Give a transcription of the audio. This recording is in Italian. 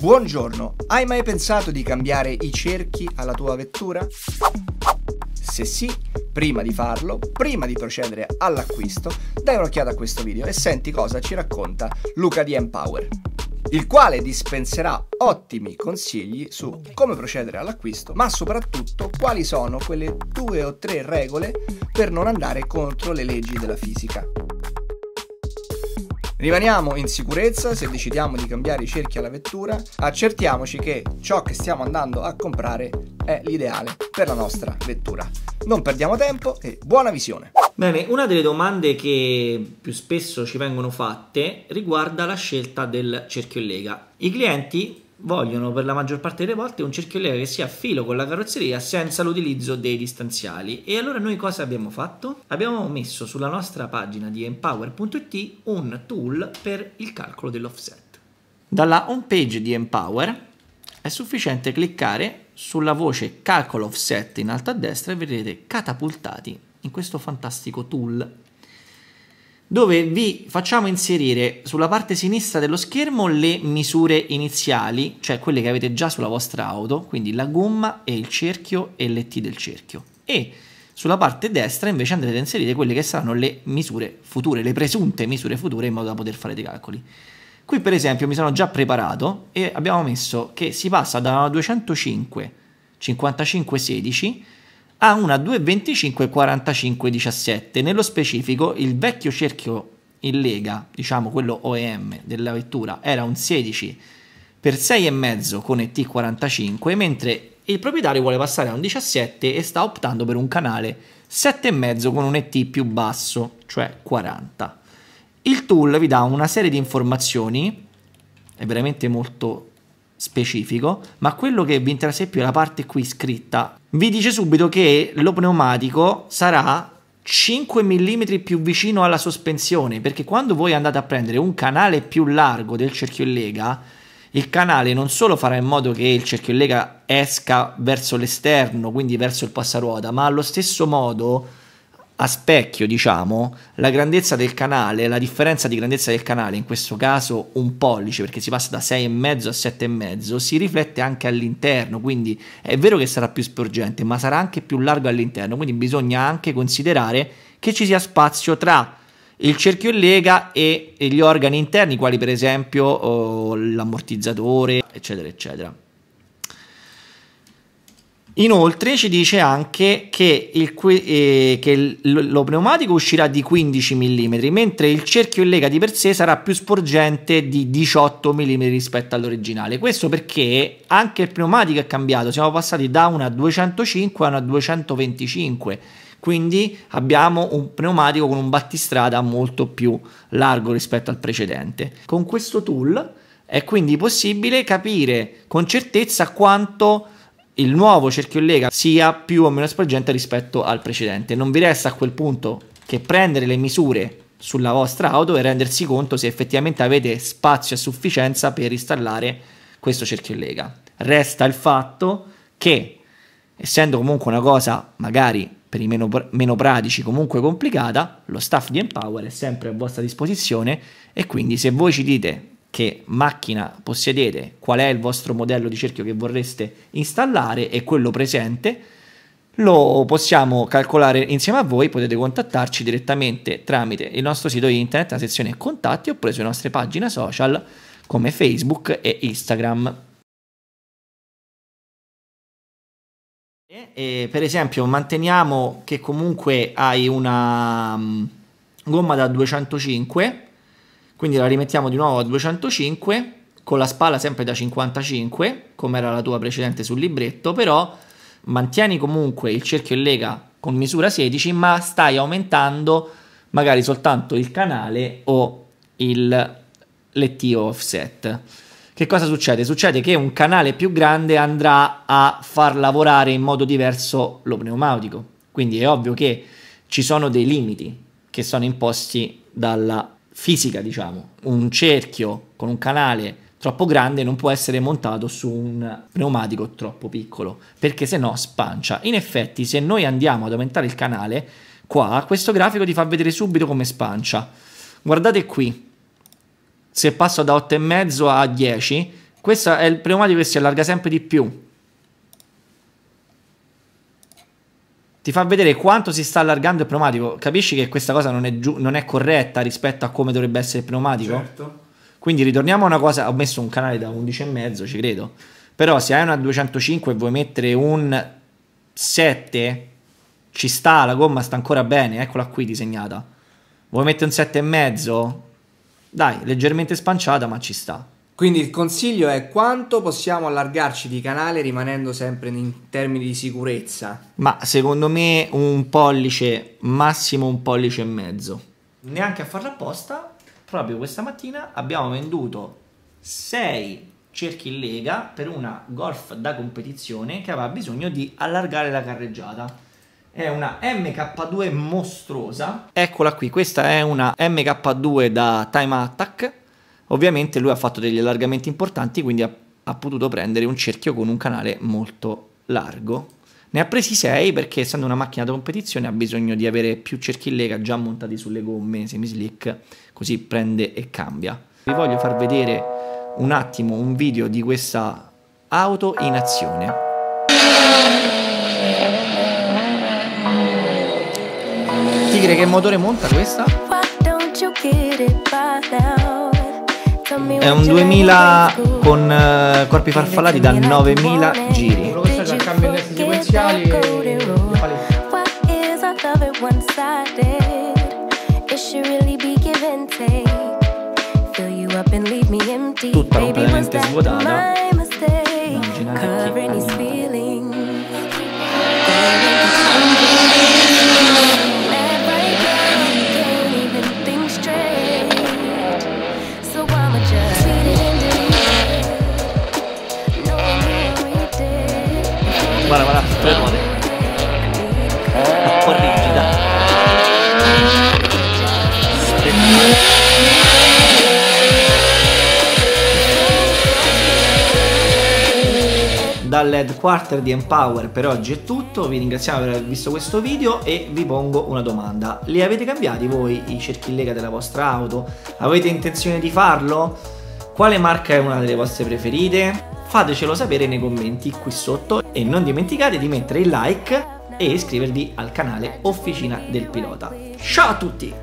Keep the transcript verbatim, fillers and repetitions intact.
Buongiorno, hai mai pensato di cambiare i cerchi alla tua vettura? Se sì, prima di farlo, prima di procedere all'acquisto, dai un'occhiata a questo video e senti cosa ci racconta Luca di Empower, il quale dispenserà ottimi consigli su come procedere all'acquisto, ma soprattutto quali sono quelle due o tre regole per non andare contro le leggi della fisica. Rimaniamo in sicurezza se decidiamo di cambiare i cerchi alla vettura, accertiamoci che ciò che stiamo andando a comprare è l'ideale per la nostra vettura. Non perdiamo tempo e buona visione! Bene, una delle domande che più spesso ci vengono fatte riguarda la scelta del cerchio in lega. I clienti vogliono per la maggior parte delle volte un cerchio in lega che sia a filo con la carrozzeria senza l'utilizzo dei distanziali. E allora noi cosa abbiamo fatto? Abbiamo messo sulla nostra pagina di Empower punto it un tool per il calcolo dell'offset. Dalla home page di Empower è sufficiente cliccare sulla voce calcolo offset in alto a destra e vedrete catapultati in questo fantastico tool, dove vi facciamo inserire sulla parte sinistra dello schermo le misure iniziali, cioè quelle che avete già sulla vostra auto, quindi la gomma e il cerchio e l'E T del cerchio, e sulla parte destra invece andrete a inserire quelle che saranno le misure future, le presunte misure future, in modo da poter fare dei calcoli. Qui per esempio mi sono già preparato e abbiamo messo che si passa da una duecentocinque cinquantacinque sedici a una duecentoventicinque quarantacinque diciassette, nello specifico il vecchio cerchio in lega, diciamo quello O E M della vettura, era un sedici per sei e mezzo con E T quarantacinque, mentre il proprietario vuole passare a un diciassette e sta optando per un canale sette e mezzo con un E T più basso, cioè quaranta. Il tool vi dà una serie di informazioni, è veramente molto specifico, ma quello che vi interessa più è la parte qui scritta. Vi dice subito che lo pneumatico sarà cinque millimetri più vicino alla sospensione, perché quando voi andate a prendere un canale più largo del cerchio in lega, il canale non solo farà in modo che il cerchio in lega esca verso l'esterno, quindi verso il passaruota, ma allo stesso modo, a specchio diciamo, la grandezza del canale, la differenza di grandezza del canale, in questo caso un pollice perché si passa da sei e mezzo a sette e mezzo, si riflette anche all'interno, quindi è vero che sarà più sporgente ma sarà anche più largo all'interno, quindi bisogna anche considerare che ci sia spazio tra il cerchio in lega e gli organi interni, quali per esempio oh, l'ammortizzatore eccetera eccetera. Inoltre ci dice anche che, il, eh, che lo pneumatico uscirà di quindici millimetri, mentre il cerchio in lega di per sé sarà più sporgente di diciotto millimetri rispetto all'originale. Questo perché anche il pneumatico è cambiato, siamo passati da una duecentocinque a una duecentoventicinque, quindi abbiamo un pneumatico con un battistrada molto più largo rispetto al precedente. Con questo tool è quindi possibile capire con certezza quanto il nuovo cerchio in lega sia più o meno sporgente rispetto al precedente. Non vi resta a quel punto che prendere le misure sulla vostra auto e rendersi conto se effettivamente avete spazio a sufficienza per installare questo cerchio in lega. Resta il fatto che, essendo comunque una cosa magari per i meno, meno pratici comunque complicata, lo staff di Empower è sempre a vostra disposizione e quindi se voi ci dite che macchina possiedete, qual è il vostro modello di cerchio che vorreste installare e quello presente, lo possiamo calcolare insieme a voi. Potete contattarci direttamente tramite il nostro sito internet, la sezione contatti, oppure sulle nostre pagine social come Facebook e Instagram. E per esempio manteniamo che comunque hai una gomma da duecentocinque, quindi la rimettiamo di nuovo a duecentocinque, con la spalla sempre da cinquantacinque, come era la tua precedente sul libretto, però mantieni comunque il cerchio in lega con misura sedici, ma stai aumentando magari soltanto il canale o l'E T offset. Che cosa succede? Succede che un canale più grande andrà a far lavorare in modo diverso lo pneumatico, quindi è ovvio che ci sono dei limiti che sono imposti dalla fisica, diciamo. Un cerchio con un canale troppo grande non può essere montato su un pneumatico troppo piccolo, perché se no spancia. In effetti, se noi andiamo ad aumentare il canale, qua questo grafico ti fa vedere subito come spancia. Guardate qui, se passo da otto e mezzo a dieci Questo è il pneumatico che si allarga sempre di più. Ti fa vedere quanto si sta allargando il pneumatico. Capisci che questa cosa non è, giu non è corretta rispetto a come dovrebbe essere il pneumatico? Certo. Quindi ritorniamo a una cosa. Ho messo un canale da undici e mezzo, ci credo. Però se hai una duecentocinque e vuoi mettere un sette, ci sta, la gomma sta ancora bene. Eccola qui disegnata. Vuoi mettere un sette e mezzo? Dai, leggermente spanciata, ma ci sta. Quindi il consiglio è quanto possiamo allargarci di canale rimanendo sempre in termini di sicurezza. Ma secondo me un pollice, massimo un pollice e mezzo. Neanche a farla apposta, proprio questa mattina abbiamo venduto sei cerchi in lega per una Golf da competizione che aveva bisogno di allargare la carreggiata. È una M K due mostruosa. Eccola qui, questa è una M K due da Time Attack. Ovviamente lui ha fatto degli allargamenti importanti, quindi ha, ha potuto prendere un cerchio con un canale molto largo. Ne ha presi sei perché, essendo una macchina da competizione, ha bisogno di avere più cerchi in lega già montati sulle gomme semi-slick, così prende e cambia. Vi voglio far vedere un attimo un video di questa auto in azione. Tigre, che motore monta questa? È un duemila con eh, corpi farfallati da novemila giri. Quello che c'è il cambio di sequenziali e le palette. Tutta completamente svuotata. Guarda, guarda, tre ruote. Un po' rigida. Dall'headquarter di Empower per oggi è tutto. Vi ringraziamo per aver visto questo video e vi pongo una domanda. Li avete cambiati voi i cerchi in lega della vostra auto? Avete intenzione di farlo? Quale marca è una delle vostre preferite? Fatecelo sapere nei commenti qui sotto e non dimenticate di mettere il like e iscrivervi al canale Officina del Pilota. Ciao a tutti!